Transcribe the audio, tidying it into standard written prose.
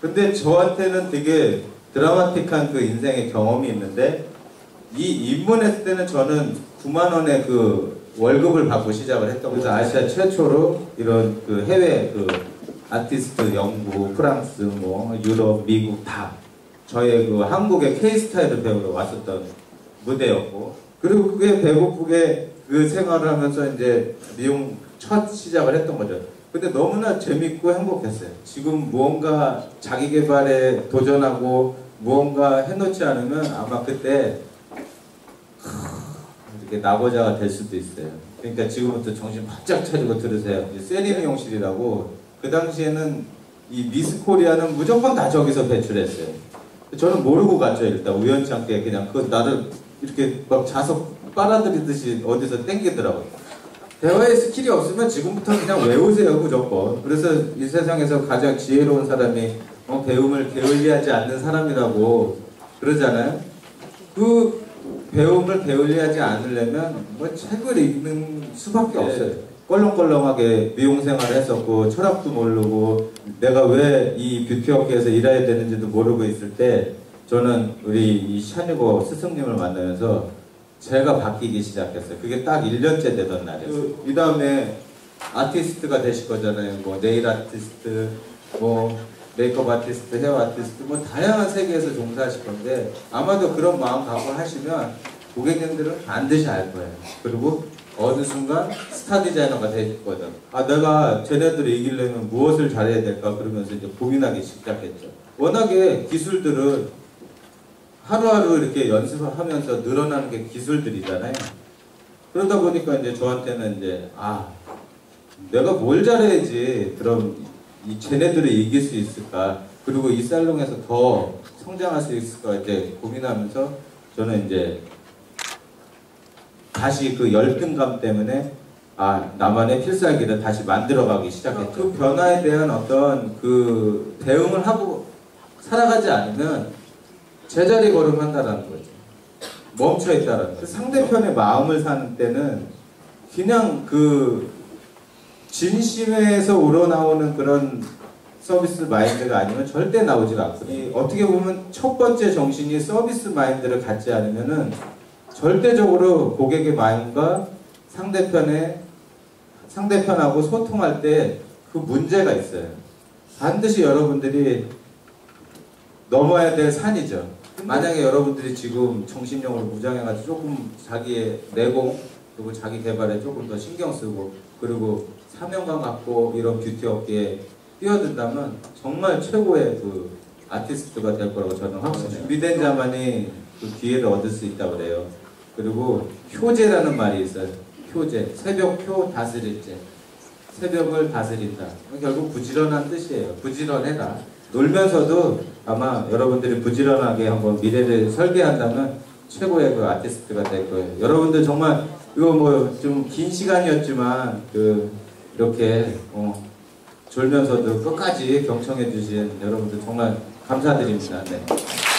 근데 저한테는 되게 드라마틱한 그 인생의 경험이 있는데, 이 입문했을 때는 저는 9만 원의 그 월급을 받고 시작을 했던 거죠. 아시아 최초로 이런 그 해외 그 아티스트, 영국, 프랑스, 뭐 유럽, 미국 다 저의 그 한국의 K스타일을 배우러 왔었던 무대였고, 그리고 그게 배고프게 그 생활을 하면서 이제 미용 첫 시작을 했던 거죠. 근데 너무나 재밌고 행복했어요. 지금 무언가 자기 개발에 도전하고 무언가 해놓지 않으면 아마 그때 이렇게 낙오자가 될 수도 있어요. 그러니까 지금부터 정신 바짝 차리고 들으세요. 세리 미용실이라고, 그 당시에는 이 미스코리아는 무조건 다 저기서 배출했어요. 저는 모르고 갔죠. 일단 우연치 않게 그냥 그 나를 이렇게 막 자석 빨아들이듯이 어디서 땡기더라고요. 대화의 스킬이 없으면 지금부터 그냥 외우세요, 무조건. 그래서 이 세상에서 가장 지혜로운 사람이 배움을 게을리하지 않는 사람이라고 그러잖아요. 그 배움을 게을리하지 않으려면 뭐 책을 읽는 수밖에 없어요. 껄렁껄렁하게 미용생활을 했었고, 철학도 모르고, 내가 왜 이 뷰티업계에서 일해야 되는지도 모르고 있을 때, 저는 우리 이 샤뉴버 스승님을 만나면서 제가 바뀌기 시작했어요. 그게 딱 1년째 되던 날이었어요. 이 다음에 아티스트가 되실 거잖아요. 뭐 네일 아티스트, 뭐 메이크업 아티스트, 헤어 아티스트, 뭐 다양한 세계에서 종사하실 건데, 아마도 그런 마음 갖고 하시면 고객님들은 반드시 알 거예요. 그리고 어느 순간 스타 디자이너가 되실 거죠. 아, 내가 쟤네들을 이기려면 무엇을 잘해야 될까, 그러면서 이제 고민하기 시작했죠. 워낙에 기술들은 하루하루 이렇게 연습을 하면서 늘어나는 게 기술들이잖아요. 그러다 보니까 이제 저한테는 이제, 아, 내가 뭘 잘해야지 그럼 이 쟤네들을 이길 수 있을까, 그리고 이 살롱에서 더 성장할 수 있을까 이제 고민하면서, 저는 이제 다시 그 열등감 때문에 아, 나만의 필살기를 다시 만들어가기 시작했죠. 그 변화에 대한 어떤 그 대응을 하고 살아가지 않으면 제자리 걸음한다라는 거죠. 멈춰있다라는 거죠. 상대편의 마음을 사는 때는 그냥 그 진심에서 우러나오는 그런 서비스 마인드가 아니면 절대 나오지가 않거든요. 어떻게 보면 첫 번째 정신이 서비스 마인드를 갖지 않으면은 절대적으로 고객의 마음과 상대편하고 소통할 때 그 문제가 있어요. 반드시 여러분들이 넘어야 될 산이죠. 만약에 여러분들이 지금 정신력을 무장해가지고 조금 자기의 내공, 그리고 자기 개발에 조금 더 신경 쓰고, 그리고 사명감 갖고 이런 뷰티 업계에 뛰어든다면 정말 최고의 그 아티스트가 될 거라고 저는 확신해요. 준비된 자만이 그 기회를 얻을 수 있다고 그래요. 그리고 효제라는 말이 있어요. 효제. 새벽 효 다스릴제. 새벽을 다스린다. 결국 부지런한 뜻이에요. 부지런해라. 놀면서도 아마 여러분들이 부지런하게 한번 미래를 설계한다면 최고의 그 아티스트가 될 거예요. 여러분들 정말 이거 뭐 좀 긴 시간이었지만 그 이렇게 졸면서도 끝까지 경청해 주신 여러분들 정말 감사드립니다. 네.